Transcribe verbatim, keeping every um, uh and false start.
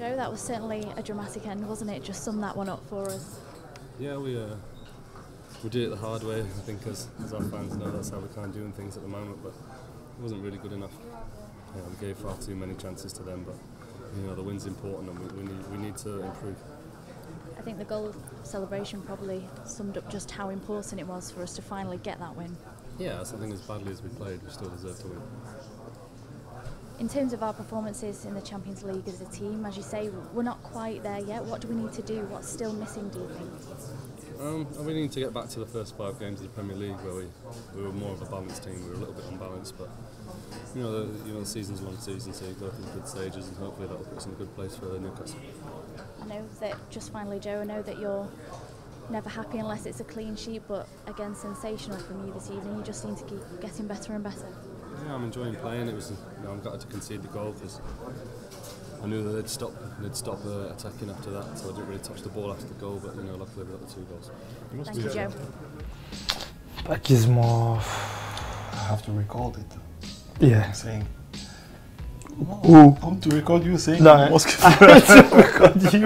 Joe, that was certainly a dramatic end, wasn't it? Just sum that one up for us. Yeah, we uh, we did it the hard way, I think, as, as our fans know. That's how we're kind of doing things at the moment, but it wasn't really good enough. Yeah, we gave far too many chances to them, but you know the win's important, and we, we need we need to improve. I think the goal celebration probably summed up just how important it was for us to finally get that win. Yeah, so I think as badly as we played, we still deserve to win. In terms of our performances in the Champions League as a team, as you say, we're not quite there yet. What do we need to do? What's still missing, do you think? Um, we need to get back to the first five games of the Premier League, where we, we were more of a balanced team. We were a little bit unbalanced, but you know, the, you know, the season's a long season, so you go through good stages, and hopefully that will put us in a good place for Newcastle. I know that, just finally, Joe, I know that you're never happy unless it's a clean sheet, but again, sensational from you this evening. You just seem to keep getting better and better. Yeah, I'm enjoying playing. It was, you know, I'm glad to concede the goal because I knew that they'd stop, they'd stop uh, attacking after that, so I didn't really touch the ball after the goal. But you know, luckily we got the two goals. You Thank you, Joe. Pachismo. I have to record it. Yeah. Saying. Oh, I'm to record you saying. No. I want to record you.